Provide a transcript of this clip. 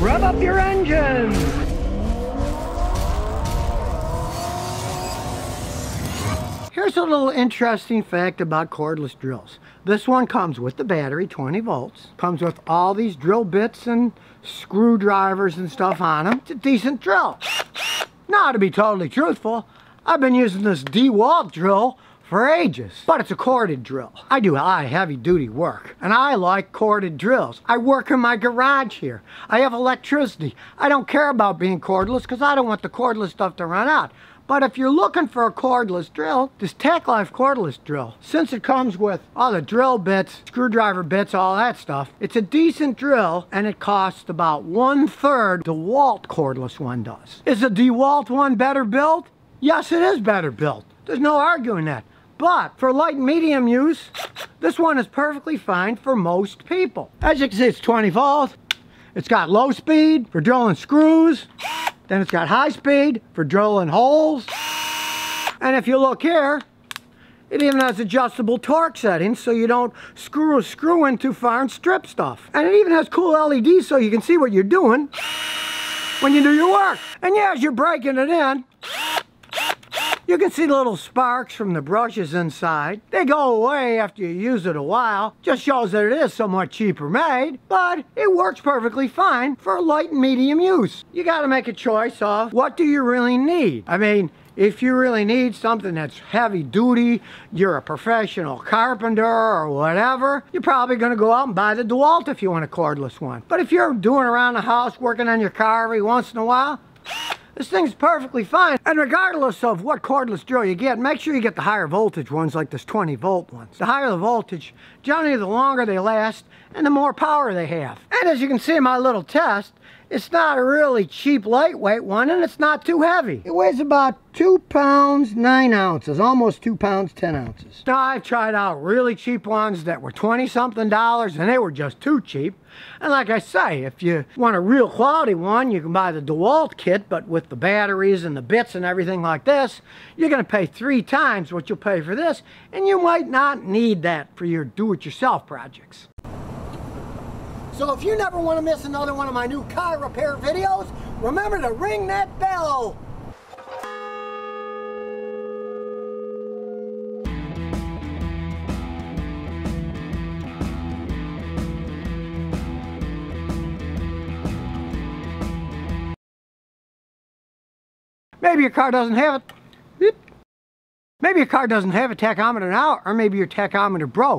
Rev up your engine! Here's a little interesting fact about cordless drills. This one comes with the battery, 20 volts. Comes with all these drill bits and screwdrivers and stuff on them. It's a decent drill. Now, to be totally truthful, I've been using this DeWalt drill for ages, but it's a corded drill. I do heavy duty work, and I like corded drills. I work in my garage here. I have electricity. I don't care about being cordless because I don't want the cordless stuff to run out. But if you're looking for a cordless drill, this TechLife cordless drill, since it comes with all the drill bits, screwdriver bits, all that stuff, it's a decent drill, and it costs about 1/3 the DeWalt cordless one does. Is the DeWalt one better built? Yes, it is better built. There's no arguing that. But for light and medium use, this one is perfectly fine for most people. As you can see, it's 20 volts. It's got low speed for drilling screws. Then it's got high speed for drilling holes. And if you look here, it even has adjustable torque settings so you don't screw a screw in too far and strip stuff. And it even has cool LEDs so you can see what you're doing when you do your work. And yeah, as you're breaking it in, you can see the little sparks from the brushes inside. They go away after you use it a while. Just shows that it is somewhat cheaper made, but it works perfectly fine for light and medium use. You gotta make a choice of what do you really need. I mean, if you really need something that's heavy duty, you're a professional carpenter or whatever, you're probably gonna go out and buy the DeWalt if you want a cordless one. But if you're doing around the house, working on your car every once in a while, this thing's perfectly fine. And regardless of what cordless drill you get, make sure you get the higher voltage ones like this 20 volt ones. The higher the voltage, generally the longer they last and the more power they have. And as you can see in my little test, it's not a really cheap lightweight one, and it's not too heavy. It weighs about 2 pounds 9 ounces, almost 2 pounds 10 ounces. Now, I've tried out really cheap ones that were 20-something dollars, and they were just too cheap. And like I say, if you want a real quality one, you can buy the DeWalt kit, but with the batteries and the bits and everything like this, you're gonna pay 3 times what you'll pay for this, and you might not need that for your do-it-yourself projects. So if you never want to miss another one of my new car repair videos, remember to ring that bell. Maybe your car doesn't have it. Maybe your car doesn't have a tachometer now, or maybe your tachometer broke.